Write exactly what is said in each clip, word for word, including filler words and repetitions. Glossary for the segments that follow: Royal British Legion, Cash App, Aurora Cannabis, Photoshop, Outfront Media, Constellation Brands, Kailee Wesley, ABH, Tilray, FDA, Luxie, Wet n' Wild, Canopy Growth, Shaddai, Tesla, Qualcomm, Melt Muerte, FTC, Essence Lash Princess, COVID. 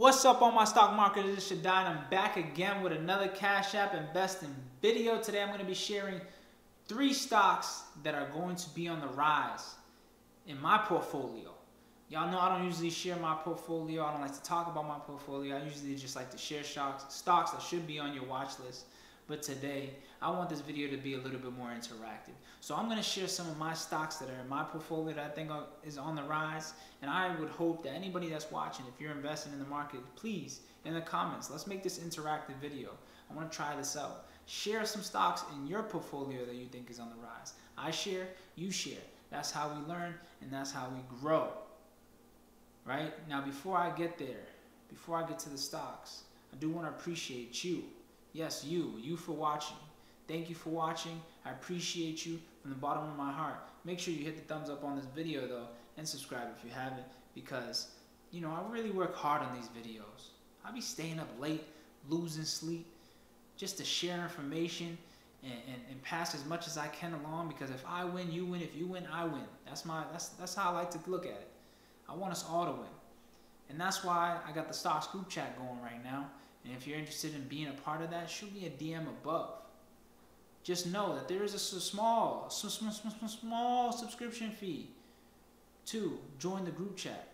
What's up all my stock marketers, it's Shaddai and I'm back again with another Cash App investing video. Today I'm going to be sharing three stocks that are going to be on the rise in my portfolio. Y'all know I don't usually share my portfolio, I don't like to talk about my portfolio, I usually just like to share stocks, stocks that should be on your watch list. But today, I want this video to be a little bit more interactive. So I'm going to share some of my stocks that are in my portfolio that I think are, is on the rise. And I would hope that anybody that's watching, if you're investing in the market, please, in the comments, let's make this interactive video. I want to try this out. Share some stocks in your portfolio that you think is on the rise. I share, you share. That's how we learn and that's how we grow. Right? Now, before I get there, before I get to the stocks, I do want to appreciate you. Yes, you, you for watching. Thank you for watching. I appreciate you from the bottom of my heart. Make sure you hit the thumbs up on this video though and subscribe if you haven't, because you know I really work hard on these videos. I be staying up late, losing sleep, just to share information and, and, and pass as much as I can along, because if I win, you win, if you win, I win. That's my that's that's how I like to look at it. I want us all to win. And that's why I got the Stocks group chat going right now. And if you're interested in being a part of that, shoot me a D M above. Just know that there is a small, small, small, small subscription fee to join the group chat.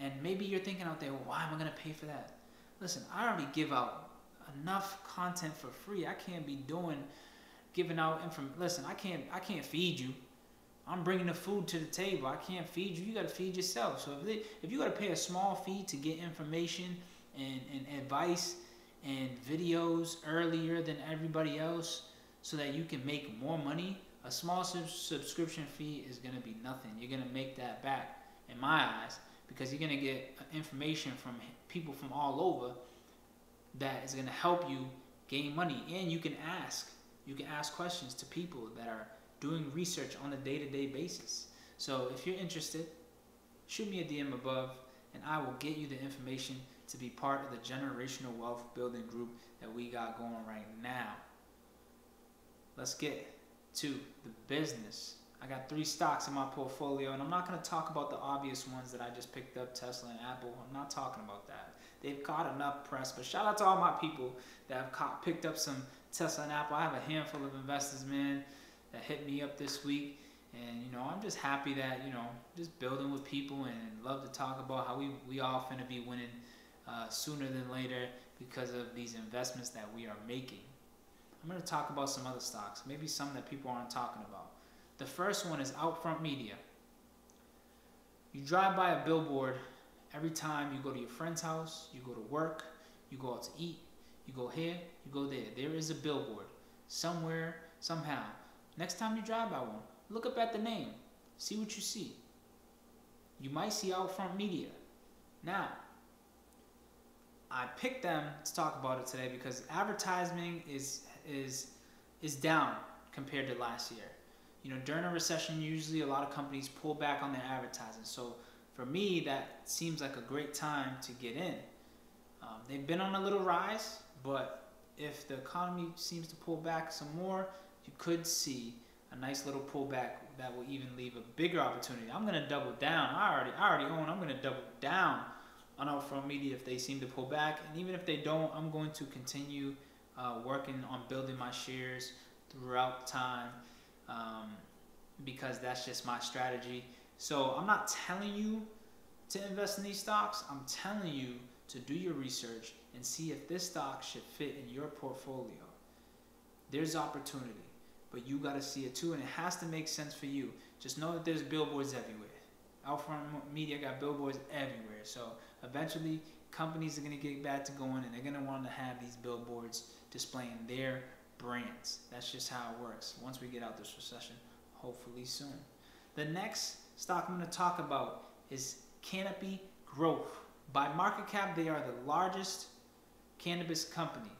And maybe you're thinking out there, well, why am I going to pay for that? Listen, I already give out enough content for free. I can't be doing, giving out information. Listen, I can't, I can't feed you. I'm bringing the food to the table. I can't feed you. You got to feed yourself. So if, they, if you got to pay a small fee to get information and, and advice and videos earlier than everybody else so that you can make more money, a small sub subscription fee is going to be nothing. You're going to make that back in my eyes, because you're going to get information from people from all over that is going to help you gain money. And you can ask, you can ask questions to people that are doing research on a day-to-day basis. So if you're interested, shoot me a D M above and I will get you the information to be part of the generational wealth building group that we got going right now. Let's get to the business. I got three stocks in my portfolio, and I'm not gonna talk about the obvious ones that I just picked up, Tesla and Apple. I'm not talking about that. They've caught enough press, but shout out to all my people that have caught, picked up some Tesla and Apple. I have a handful of investors, man, that hit me up this week. And, you know, I'm just happy that, you know, just building with people, and love to talk about how we, we all finna be winning Uh, sooner than later because of these investments that we are making. I'm going to talk about some other stocks, maybe some that people aren't talking about. The first one is Outfront Media. You drive by a billboard every time you go to your friend's house, you go to work, you go out to eat, you go here, you go there. There is a billboard somewhere, somehow. Next time you drive by one, look up at the name, see what you see. You might see Outfront Media. Now, I picked them to talk about it today because advertising is is is down compared to last year. You know, during a recession, usually a lot of companies pull back on their advertising. So for me, that seems like a great time to get in. Um, they've been on a little rise, but if the economy seems to pull back some more, you could see a nice little pullback that will even leave a bigger opportunity. I'm gonna double down. I already I already own. I'm gonna double down on Outfront Media if they seem to pull back. And even if they don't, I'm going to continue uh, working on building my shares throughout time, um, because that's just my strategy. So I'm not telling you to invest in these stocks. I'm telling you to do your research and see if this stock should fit in your portfolio. There's opportunity, but you gotta see it too, and it has to make sense for you. Just know that there's billboards everywhere. Outfront Media got billboards everywhere, so eventually companies are going to get back to going and they're going to want to have these billboards displaying their brands. That's just how it works once we get out this recession, hopefully soon. The next stock I'm going to talk about is Canopy Growth. By market cap, they are the largest cannabis company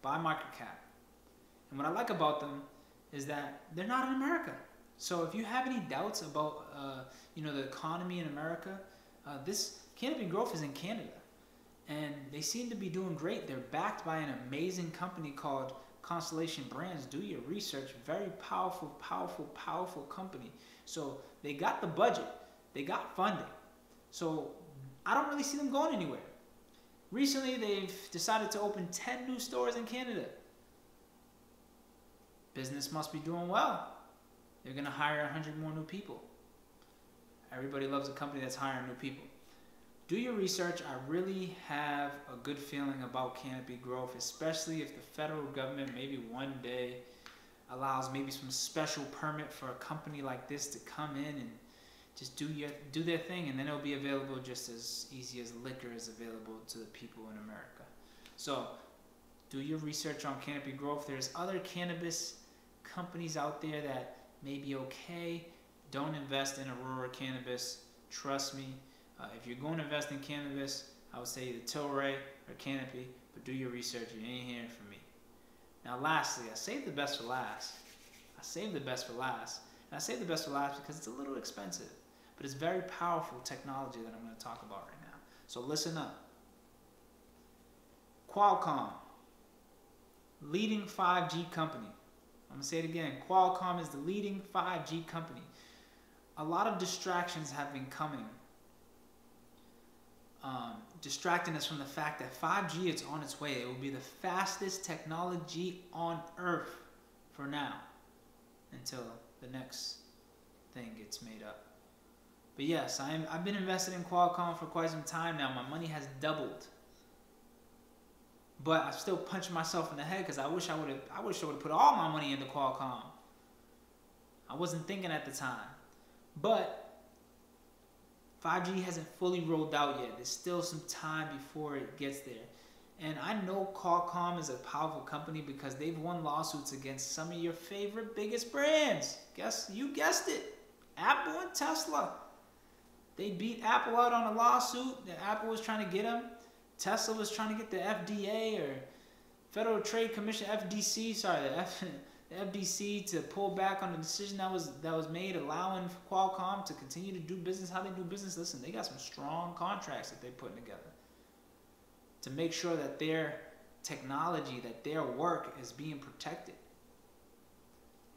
by market cap. And what I like about them is that they're not in America. So if you have any doubts about uh, you know, the economy in America, uh, this Canopy Growth is in Canada. And they seem to be doing great. They're backed by an amazing company called Constellation Brands. Do your research. Very powerful, powerful, powerful company. So they got the budget. They got funding. So I don't really see them going anywhere. Recently, they've decided to open ten new stores in Canada. Business must be doing well. They're going to hire one hundred more new people. Everybody loves a company that's hiring new people. Do your research. I really have a good feeling about Canopy Growth, especially if the federal government maybe one day allows maybe some special permit for a company like this to come in and just do your do their thing, and then it'll be available just as easy as liquor is available to the people in America. So do your research on Canopy Growth. There's other cannabis companies out there that may be okay. Don't invest in Aurora Cannabis. Trust me. Uh, if you're going to invest in cannabis, I would say either Tilray or Canopy, but do your research. You ain't hearing from me. Now lastly, I saved the best for last. I saved the best for last. And I saved the best for last because it's a little expensive, but it's very powerful technology that I'm going to talk about right now. So listen up. Qualcomm, leading five G company. I'm going to say it again. Qualcomm is the leading five G company. A lot of distractions have been coming. Um, distracting us from the fact that five G is on its way. It will be the fastest technology on earth for now, until the next thing gets made up. But yes, I am, I've been invested in Qualcomm for quite some time now. My money has doubled, but I still punch myself in the head because I wish I would have. I wish I would have put all my money into Qualcomm. I wasn't thinking at the time, but five G hasn't fully rolled out yet. There's still some time before it gets there. And I know Qualcomm is a powerful company because they've won lawsuits against some of your favorite biggest brands. Guess, you guessed it. Apple and Tesla. They beat Apple out on a lawsuit that Apple was trying to get them. Tesla was trying to get the F D A or Federal Trade Commission, F T C, sorry, the F... the F T C to pull back on the decision that was that was made, allowing Qualcomm to continue to do business how they do business. Listen, they got some strong contracts that they're putting together to make sure that their technology, that their work is being protected.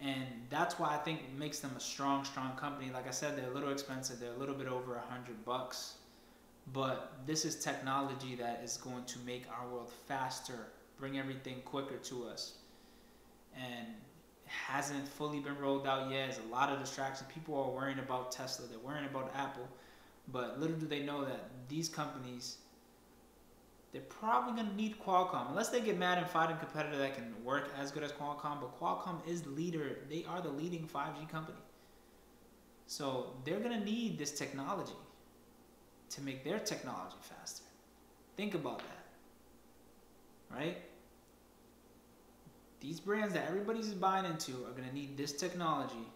And that's why I think it makes them a strong, strong company. Like I said, they're a little expensive. They're a little bit over a hundred bucks. But this is technology that is going to make our world faster, bring everything quicker to us. And it hasn't fully been rolled out yet. There's a lot of distraction. People are worrying about Tesla. They're worrying about Apple. But little do they know that these companies, they're probably going to need Qualcomm. Unless they get mad and find a competitor that can work as good as Qualcomm. But Qualcomm is the leader. They are the leading five G company. So they're going to need this technology to make their technology faster. Think about that. Right? These brands that everybody's buying into are going to need this technology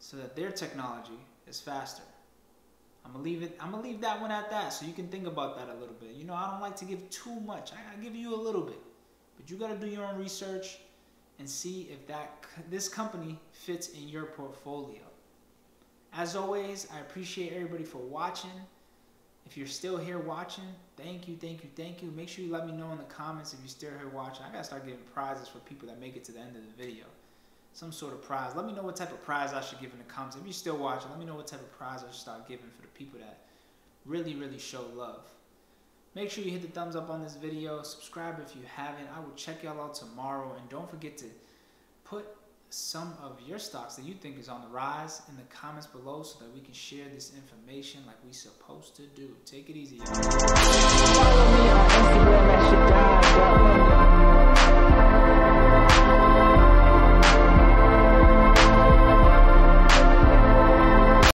so that their technology is faster. I'm going to leave it. I'm going to leave that one at that so you can think about that a little bit. You know, I don't like to give too much. I, I give you a little bit. But you got to do your own research and see if that this company fits in your portfolio. As always, I appreciate everybody for watching. If you're still here watching, thank you, thank you, thank you. Make sure you let me know in the comments if you're still here watching. I gotta start giving prizes for people that make it to the end of the video. Some sort of prize. Let me know what type of prize I should give in the comments. If you're still watching, let me know what type of prize I should start giving for the people that really, really show love. Make sure you hit the thumbs up on this video. Subscribe if you haven't. I will check y'all out tomorrow. And don't forget to put some of your stocks that you think is on the rise in the comments below so that we can share this information like we supposed to do. Take it easy, y'all.